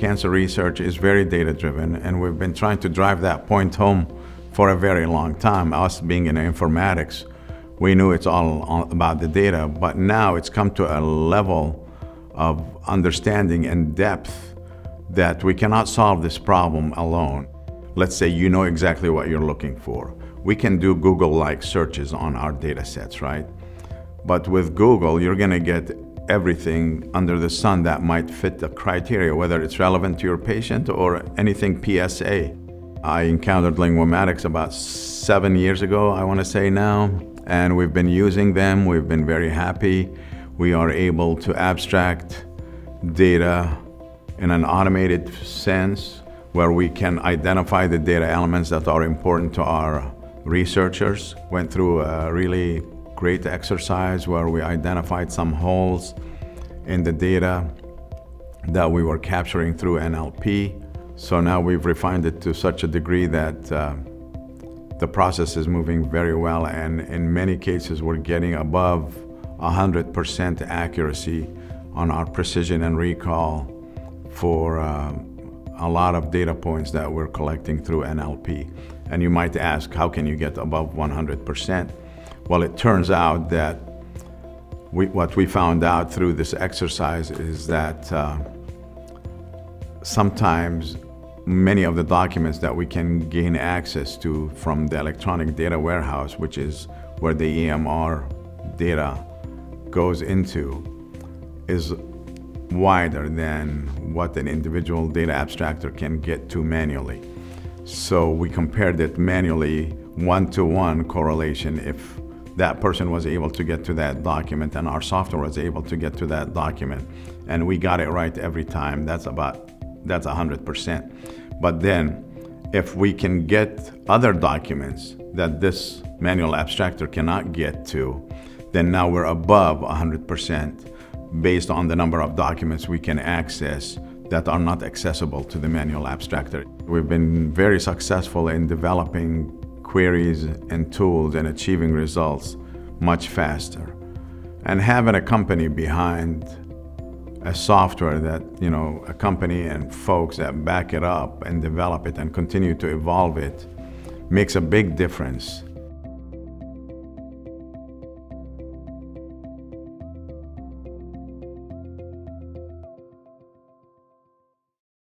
Cancer research is very data-driven, and we've been trying to drive that point home for a very long time. Us being in informatics, we knew it's all about the data, but now it's come to a level of understanding and depth that we cannot solve this problem alone. Let's say you know exactly what you're looking for. We can do Google-like searches on our data sets, right? But with Google, you're going to get everything under the sun that might fit the criteria, whether it's relevant to your patient or anything PSA. I encountered Linguamatics about 7 years ago, I want to say now, and we've been using them. We've been very happy. We are able to abstract data in an automated sense where we can identify the data elements that are important to our researchers. Went through a really great exercise where we identified some holes in the data that we were capturing through NLP. So now we've refined it to such a degree that the process is moving very well, and in many cases we're getting above 100% accuracy on our precision and recall for a lot of data points that we're collecting through NLP. And you might ask, how can you get above 100%? Well, it turns out that what we found out through this exercise is that sometimes many of the documents that we can gain access to from the electronic data warehouse, which is where the EMR data goes into, is wider than what an individual data abstractor can get to manually. So we compared it manually, one-to-one correlation. If that person was able to get to that document and our software was able to get to that document, and we got it right every time, that's 100%. But then, if we can get other documents that this manual abstractor cannot get to, then now we're above 100%. Based on the number of documents we can access that are not accessible to the manual abstractor. We've been very successful in developing queries and tools and achieving results much faster. And having a company behind a software that, you know, a company and folks that back it up and develop it and continue to evolve it makes a big difference